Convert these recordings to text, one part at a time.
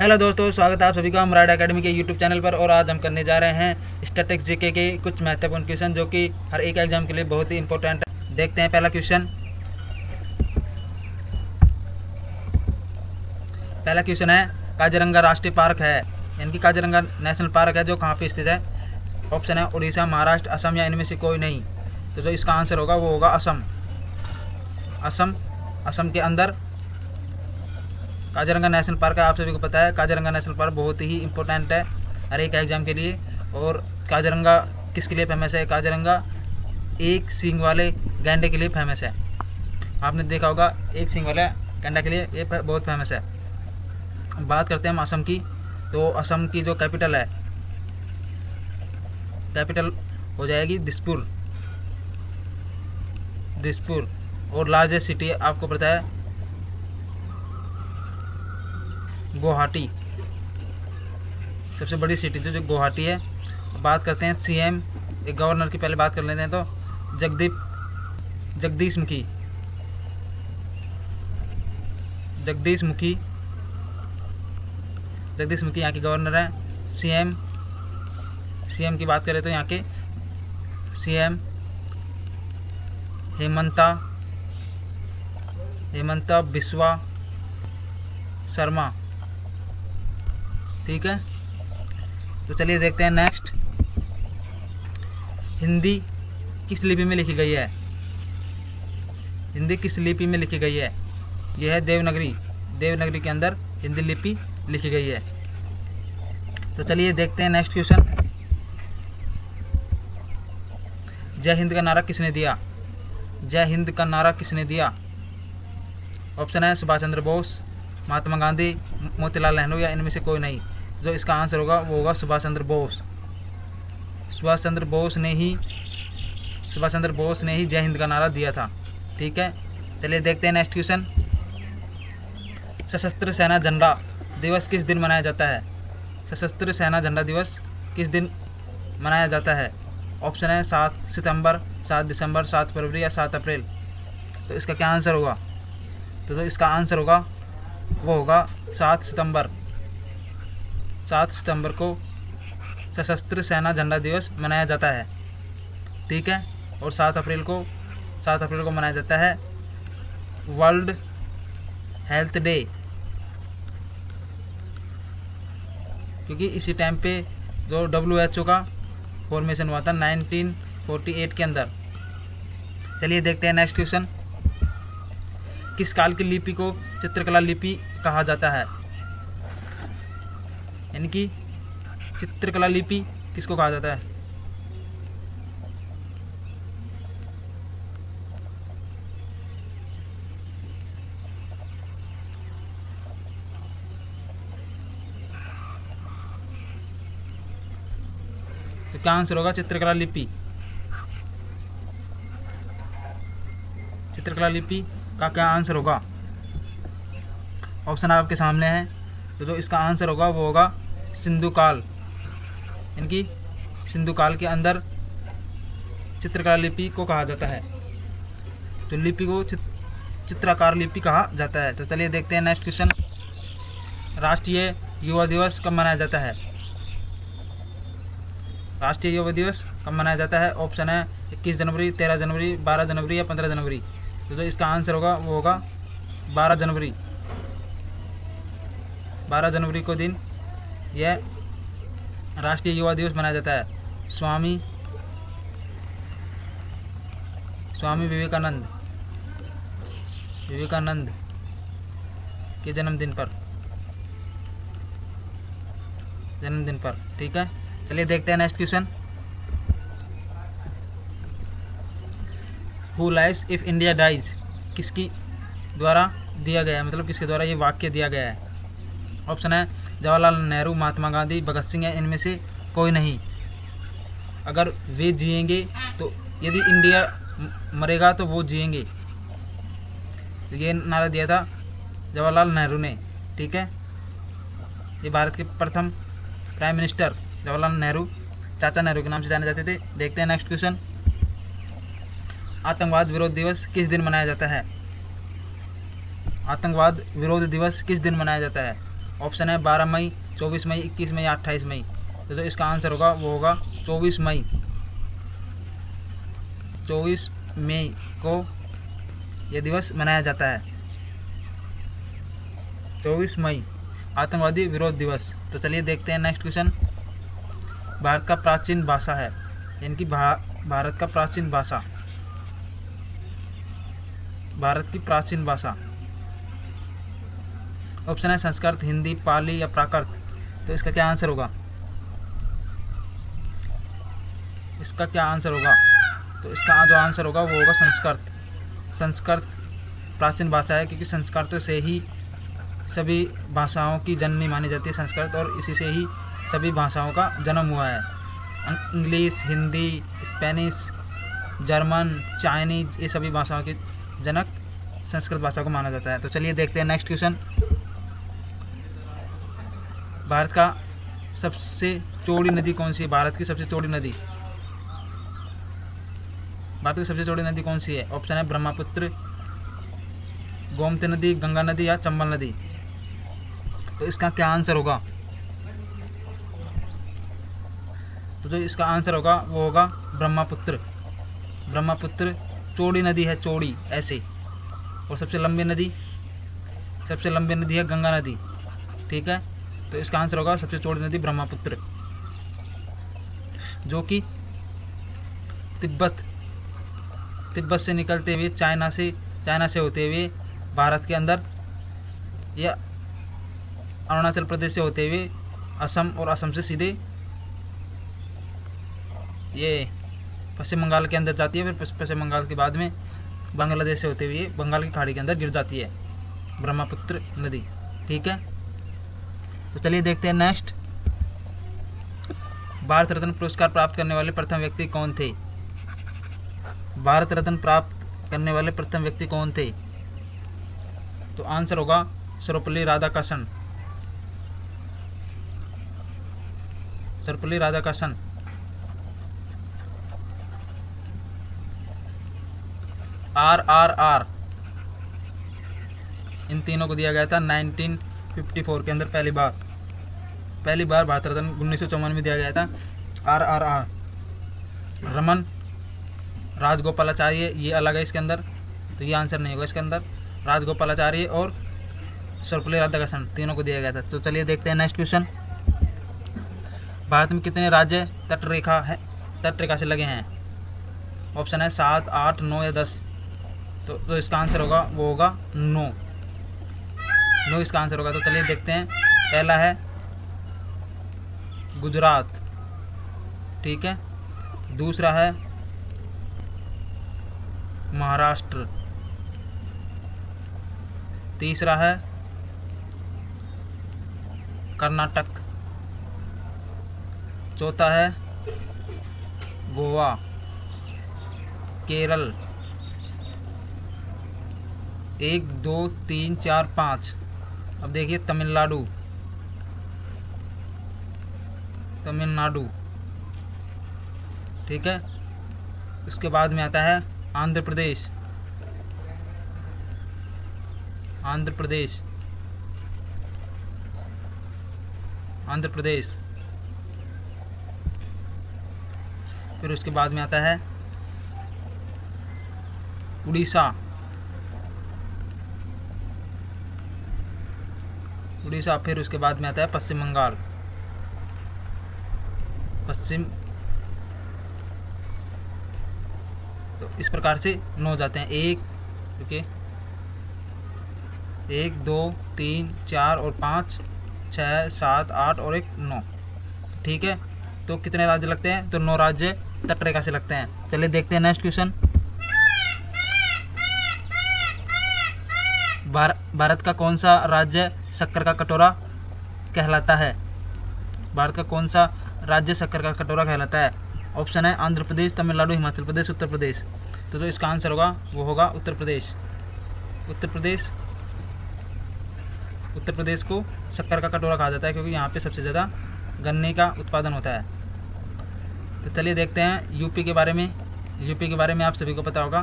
Hello दोस्तों, स्वागत है आप सभी का मुराडिया एकेडमी के यूट्यूब चैनल पर। और आज हम करने जा रहे हैं स्टैटिक्स जीके के कुछ महत्वपूर्ण क्वेश्चन जो कि हर एक एग्जाम के लिए बहुत ही इंपॉर्टेंट है। देखते हैं पहला क्वेश्चन है काजीरंगा राष्ट्रीय पार्क है, यानी कि काजीरंगा नेशनल पार्क है जो कहाँ पर स्थित है। ऑप्शन है उड़ीसा, महाराष्ट्र, असम या इनमें से कोई नहीं। तो जो इसका आंसर होगा वो होगा असम के अंदर काजीरंगा नेशनल पार्क है। आप सभी को पता है काजीरंगा नेशनल पार्क बहुत ही इंपॉर्टेंट है हर एक एग्जाम के लिए। और काजीरंगा किसके लिए फेमस है? काजीरंगा एक सींग वाले गैंडे के लिए फेमस है। आपने देखा होगा एक सींग वाले गैंडा के लिए ये बहुत फेमस है। बात करते हैं हम असम की, तो असम की जो कैपिटल है, कैपिटल हो जाएगी दिसपुर। और लार्जेस्ट सिटी आपको पता है गुवाहाटी, सबसे बड़ी सिटी जो गुवाहाटी है। बात करते हैं सीएम एक गवर्नर की, पहले बात कर लेते हैं। तो जगदीश मुखी यहाँ के गवर्नर हैं। सीएम की बात करें तो यहाँ के सीएम हेमंत बिस्वा शर्मा। ठीक है, तो चलिए देखते हैं नेक्स्ट। हिंदी किस लिपि में लिखी गई है? यह है देवनागरी के अंदर हिंदी लिपि लिखी गई है। तो चलिए देखते हैं नेक्स्ट क्वेश्चन। जय हिंद का नारा किसने दिया? ऑप्शन है सुभाष चंद्र बोस, महात्मा गांधी, मोतीलाल नेहरू या इनमें से कोई नहीं। जो इसका आंसर होगा वो होगा सुभाष चंद्र बोस ने ही जय हिंद का नारा दिया था। ठीक है, चलिए देखते हैं नेक्स्ट क्वेश्चन। सशस्त्र सेना झंडा दिवस किस दिन मनाया जाता है? ऑप्शन है 7 सितंबर, 7 दिसंबर, 7 फरवरी या 7 अप्रैल। तो इसका क्या आंसर होगा? तो इसका आंसर होगा वो होगा 7 सितंबर। 7 सितंबर को सशस्त्र सेना झंडा दिवस मनाया जाता है। ठीक है, और 7 अप्रैल को मनाया जाता है वर्ल्ड हेल्थ डे, क्योंकि इसी टाइम पे जो WHO का फॉर्मेशन हुआ था 1948 के अंदर। चलिए देखते हैं नेक्स्ट क्वेश्चन। किस काल की लिपि को चित्रकला लिपि कहा जाता है? यानी कि चित्रकला लिपि किसको कहा जाता है? तो क्या आंसर होगा? चित्रकला लिपि का क्या आंसर होगा? ऑप्शन आपके सामने है। तो जो इसका आंसर होगा वो होगा सिंधु काल, इनकी सिंधु काल के अंदर चित्रकला लिपि को कहा जाता है। तो लिपि को चित्रकार लिपि कहा जाता है। तो चलिए देखते हैं नेक्स्ट क्वेश्चन। राष्ट्रीय युवा दिवस कब मनाया जाता है? ऑप्शन है 21 जनवरी, 13 जनवरी, 12 जनवरी या 15 जनवरी। तो जो इसका आंसर होगा वो होगा 12 जनवरी। 12 जनवरी को दिन यह राष्ट्रीय युवा दिवस मनाया जाता है। स्वामी विवेकानंद के जन्मदिन पर। ठीक है, चलिए देखते हैं next question. Who lives if India dies किसकी द्वारा दिया गया है, मतलब किसके द्वारा ये वाक्य दिया गया है? ऑप्शन है जवाहरलाल नेहरू, महात्मा गांधी, भगत सिंह या इनमें से कोई नहीं। अगर वे जिएंगे तो, यदि इंडिया मरेगा तो वो जिएंगे, तो ये नारा दिया था जवाहरलाल नेहरू ने। ठीक है, ये भारत के प्रथम प्राइम मिनिस्टर जवाहरलाल नेहरू, चाचा नेहरू के नाम से जाने जाते थे। देखते हैं नेक्स्ट क्वेश्चन। आतंकवाद विरोध दिवस किस दिन मनाया जाता है? ऑप्शन है 12 मई, 24 मई, 21 मई, 28 मई। तो इसका आंसर होगा वो होगा 24 मई। 24 मई को यह दिवस मनाया जाता है। 24 मई आतंकवादी विरोध दिवस। तो चलिए देखते हैं नेक्स्ट क्वेश्चन। भारत का प्राचीन भाषा है, इनकी भारत का प्राचीन भाषा, भारत की प्राचीन भाषा। ऑप्शन है संस्कृत, हिंदी, पाली या प्राकृत। तो इसका क्या आंसर होगा, इसका क्या आंसर होगा? तो इसका जो आंसर होगा वो होगा संस्कृत। संस्कृत प्राचीन भाषा है क्योंकि संस्कृत से ही सभी भाषाओं की जननी मानी जाती है संस्कृत, और इसी से ही सभी भाषाओं का जन्म हुआ है। English, Hindi, Spanish, German, Chinese, ये सभी भाषाओं के जनक संस्कृत भाषा को माना जाता है। तो चलिए देखते हैं नेक्स्ट क्वेश्चन। भारत का सबसे चौड़ी नदी कौन सी है? भारत की सबसे चौड़ी नदी, भारत की सबसे चौड़ी नदी कौन सी है? ऑप्शन है ब्रह्मपुत्र, गोमती नदी, गंगा नदी या चंबल नदी। तो इसका क्या आंसर होगा? तो जो इसका आंसर होगा वो होगा ब्रह्मपुत्र। ब्रह्मपुत्र चौड़ी नदी है, चौड़ी ऐसे, और सबसे लंबी नदी, सबसे लंबी नदी है गंगा नदी। ठीक है, तो इसका आंसर होगा सबसे चौड़ी नदी ब्रह्मपुत्र, जो कि तिब्बत से निकलते हुए चाइना से होते हुए भारत के अंदर या अरुणाचल प्रदेश से होते हुए असम, और असम से सीधे ये पश्चिम बंगाल के अंदर जाती है। फिर पश्चिम बंगाल के बाद में बांग्लादेश से होते हुए बंगाल की खाड़ी के अंदर गिर जाती है ब्रह्मपुत्र नदी। ठीक है, तो चलिए देखते हैं नेक्स्ट। भारत रत्न पुरस्कार प्राप्त करने वाले प्रथम व्यक्ति कौन थे? भारत रत्न प्राप्त करने वाले प्रथम व्यक्ति कौन थे? तो आंसर होगा सर्वपल्ली राधाकृष्णन। सर्वपल्ली राधाकृष्णन। RRR इन तीनों को दिया गया था 1954 के अंदर पहली बार। भारत रत्न 1954 में दिया गया था RRR। रमन, राजगोपालाचार्य, ये अलग है इसके अंदर, तो ये आंसर नहीं होगा इसके अंदर। राजगोपालाचार्य और सर्वपल्ली राधाकृष्णन तीनों को दिया गया था। तो चलिए देखते हैं नेक्स्ट क्वेश्चन। भारत में कितने राज्य तटरेखा से लगे हैं? ऑप्शन है 7, 8, 9 या 10। तो इसका आंसर होगा वो होगा 9 इसका आंसर होगा। तो चलिए देखते हैं। पहला है गुजरात, ठीक है, दूसरा है महाराष्ट्र, तीसरा है कर्नाटक, चौथा है गोवा, केरल। 1, 2, 3, 4, 5। अब देखिए तमिलनाडु, तमिलनाडु, ठीक है। उसके बाद में आता है आंध्र प्रदेश, आंध्र प्रदेश, आंध्र प्रदेश। फिर उसके बाद में आता है उड़ीसा, उड़ीसा। फिर उसके बाद में आता है पश्चिम बंगाल, पश्चिम। तो इस प्रकार से 9 जाते हैं। 1, 2, 3, 4 और 5, 6, 7, 8 और 9। ठीक है, तो कितने राज्य लगते हैं? तो 9 राज्य तटरेखा से लगते हैं। चलिए देखते हैं नेक्स्ट क्वेश्चन। भारत का कौन सा राज्य शक्कर का कटोरा कहलाता है? भारत का कौन सा राज्य शक्कर का कटोरा कहलाता है? ऑप्शन है आंध्र प्रदेश, तमिलनाडु, हिमाचल प्रदेश, उत्तर प्रदेश। तो जो इसका आंसर होगा वो होगा उत्तर प्रदेश। उत्तर प्रदेश, उत्तर प्रदेश को शक्कर का कटोरा कहा जाता है क्योंकि यहाँ पे सबसे ज़्यादा गन्ने का उत्पादन होता है। तो चलिए देखते हैं यूपी के बारे में। यूपी के बारे में आप सभी को पता होगा,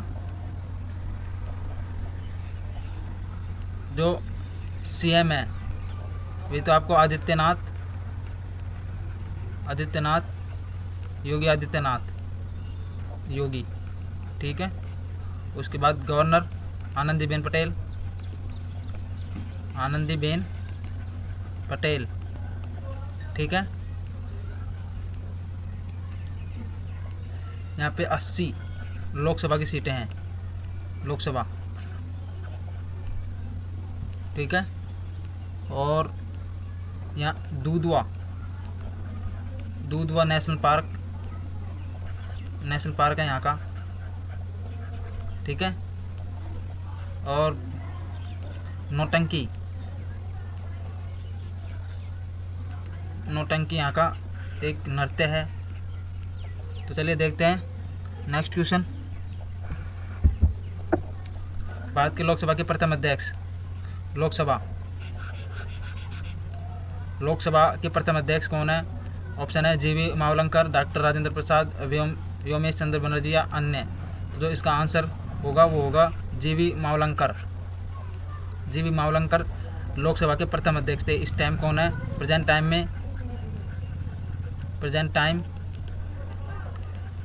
जो सीएम है ये तो आपको आदित्यनाथ योगी, ठीक है। उसके बाद गवर्नर आनंदीबेन पटेल, ठीक है। यहाँ पे 80 लोकसभा की सीटें हैं, लोकसभा, ठीक है। और यहाँ दूधवा नेशनल पार्क है यहाँ का, ठीक है। और नौटंकी यहाँ का एक नृत्य है। तो चलिए देखते हैं नेक्स्ट क्वेश्चन। भारत के लोकसभा के प्रथम अध्यक्ष, लोकसभा के प्रथम अध्यक्ष कौन है? ऑप्शन है जीवी मावलंकर, डॉक्टर राजेंद्र प्रसाद, व्योमेश चंद्र बनर्जी या अन्य। तो जो इसका आंसर होगा वो होगा जीवी मावलंकर लोकसभा के प्रथम अध्यक्ष थे। इस टाइम कौन है? प्रेजेंट टाइम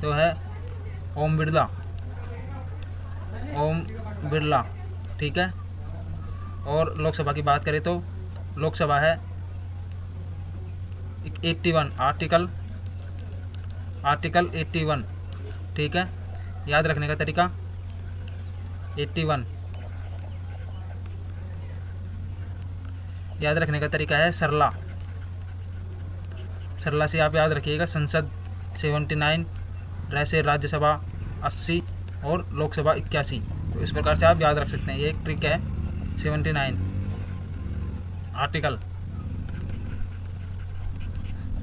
तो है ओम बिड़ला, ठीक है। और लोकसभा की बात करें तो लोकसभा है 81, आर्टिकल 81, ठीक है। याद रखने का तरीका 81, याद रखने का तरीका है सरला से आप याद रखिएगा। संसद 79, वैसे राज्यसभा 80 और लोकसभा 81। तो इस प्रकार से आप याद रख सकते हैं, ये एक ट्रिक है। 79 आर्टिकल।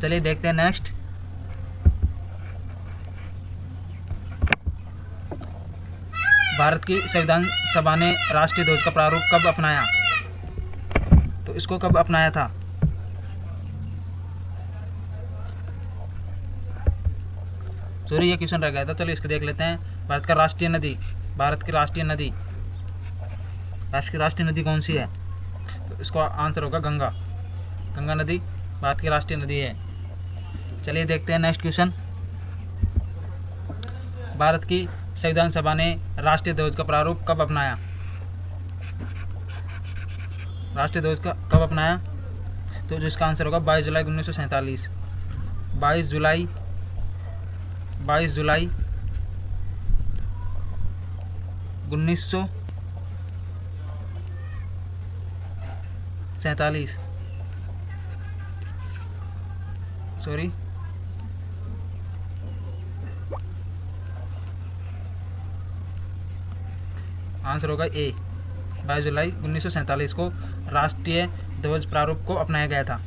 चलिए देखते हैं नेक्स्ट। भारत की संविधान सभा ने राष्ट्रीय ध्वज का प्रारूप कब अपनाया? तो इसको कब अपनाया था? सॉरी, ये क्वेश्चन रह गया था। चलिए इसको देख लेते हैं। भारत की राष्ट्रीय नदी कौन सी है? तो इसका आंसर होगा गंगा नदी भारत की राष्ट्रीय नदी है। चलिए देखते हैं नेक्स्ट क्वेश्चन। भारत की संविधान सभा ने राष्ट्रीय ध्वज का प्रारूप कब अपनाया? तो जिसका आंसर होगा 22 जुलाई 1947, 22 जुलाई 1947। सॉरी, 22 जुलाई 1947 को राष्ट्रीय ध्वज प्रारूप को अपनाया गया था।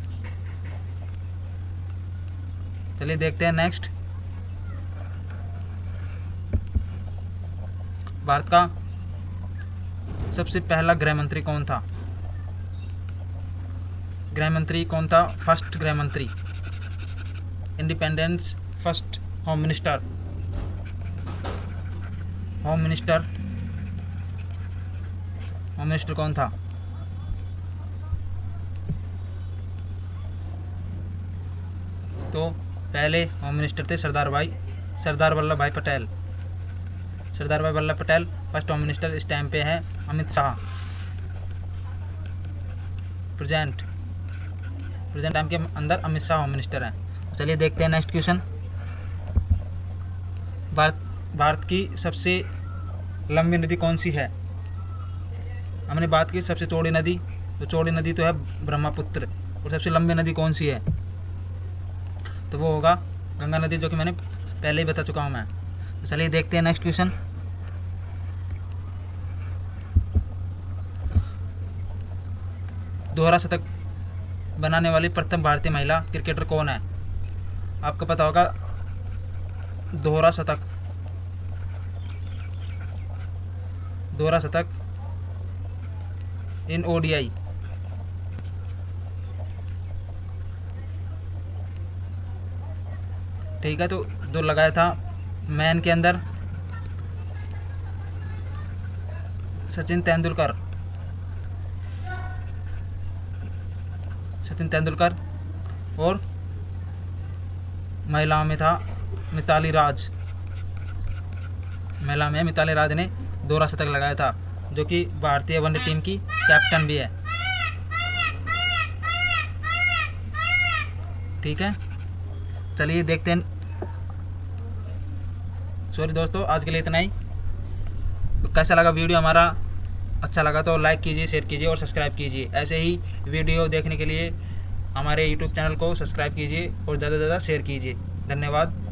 चलिए देखते हैं नेक्स्ट। भारत का सबसे पहला गृह मंत्री कौन था? फर्स्ट गृह मंत्री, इंडिपेंडेंस फर्स्ट होम मिनिस्टर कौन था? तो पहले होम मिनिस्टर थे Sardar Vallabh Bhai Patel. First home minister इस टाइम पे है अमित शाह, प्रेजेंट टाइम के अंदर अमित शाह होम मिनिस्टर हैं। चलिए देखते हैं नेक्स्ट क्वेश्चन। भारत की सबसे लंबी नदी कौन सी है? हमने बात की सबसे चौड़ी नदी, तो चौड़ी नदी तो है ब्रह्मपुत्र, और सबसे लंबी नदी कौन सी है? तो वो होगा गंगा नदी, जो कि मैंने पहले ही बता चुका हूँ मैं। तो चलिए देखते हैं नेक्स्ट क्वेश्चन। दोहरा शतक बनाने वाली प्रथम भारतीय महिला क्रिकेटर कौन है? आपको पता होगा दोहरा शतक इन ओडीआई, ठीक है। तो जो लगाया था मैन के अंदर सचिन तेंदुलकर, और महिलाओं में था मिताली राज। महिला में मिताली राज ने दोहरा शतक लगाया था, जो कि भारतीय वनडे टीम की कैप्टन भी है। ठीक है, चलिए देखते हैं। सॉरी दोस्तों, आज के लिए इतना ही। तो कैसा लगा वीडियो हमारा? अच्छा लगा तो लाइक कीजिए, शेयर कीजिए और सब्सक्राइब कीजिए। ऐसे ही वीडियो देखने के लिए हमारे यूट्यूब चैनल को सब्सक्राइब कीजिए और ज़्यादा से ज़्यादा शेयर कीजिए। धन्यवाद।